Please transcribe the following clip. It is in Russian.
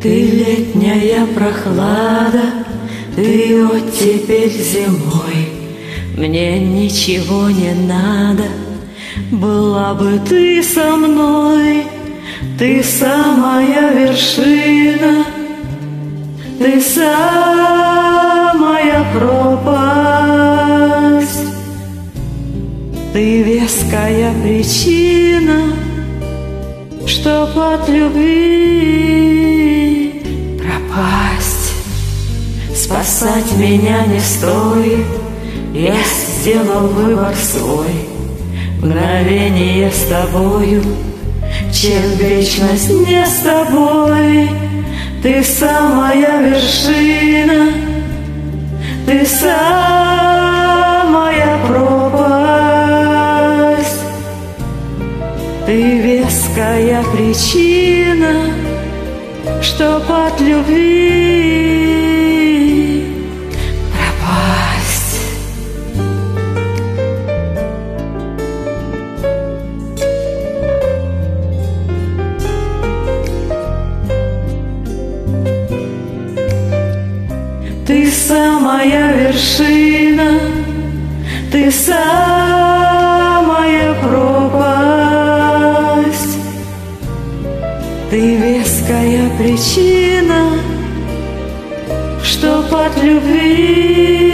Ты летняя прохлада, ты оттепель зимой. Мне ничего не надо, была бы ты со мной. Ты самая вершина, ты самая пропасть, ты веская причина, чтоб от любви пропасть. Спасать меня не стоит, я сделал выбор свой. Мгновение с тобою, чем вечность не с тобой. Ты самая вершина, ты самая пропасть, ты веская причина, чтоб от любви пропасть. Ты самая вершина, ты самая пропасть, ты веская причина, чтоб от любви.